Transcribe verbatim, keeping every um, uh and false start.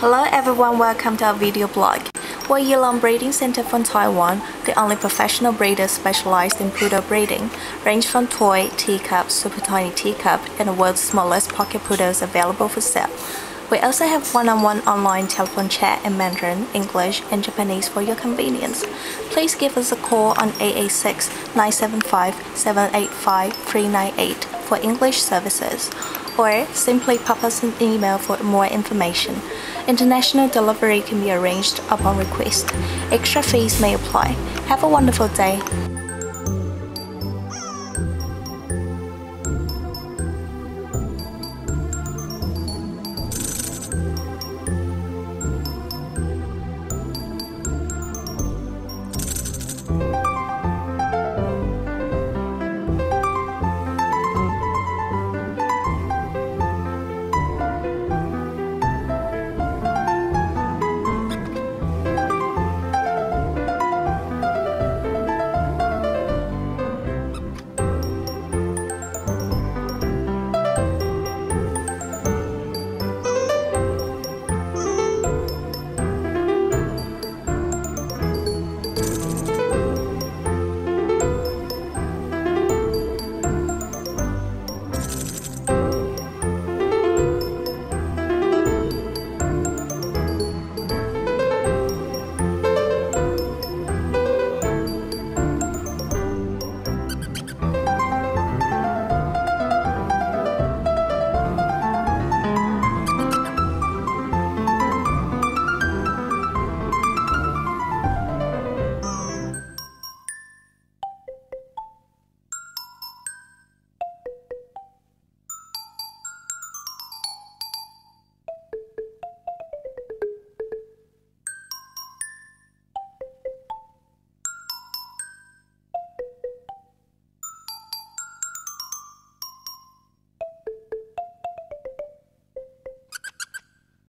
Hello everyone, welcome to our video blog. We're Yilong Breeding Centre from Taiwan, the only professional breeder specialized in poodle breeding, range from toy, teacup, super tiny teacup, and the world's smallest pocket poodles available for sale. We also have one-on-one online telephone chat in Mandarin, English, and Japanese for your convenience. Please give us a call on eight eight six, nine seven five, seven eight five, three nine eight for English services, or simply pop us an email for more information. International delivery can be arranged upon request. Extra fees may apply. Have a wonderful day.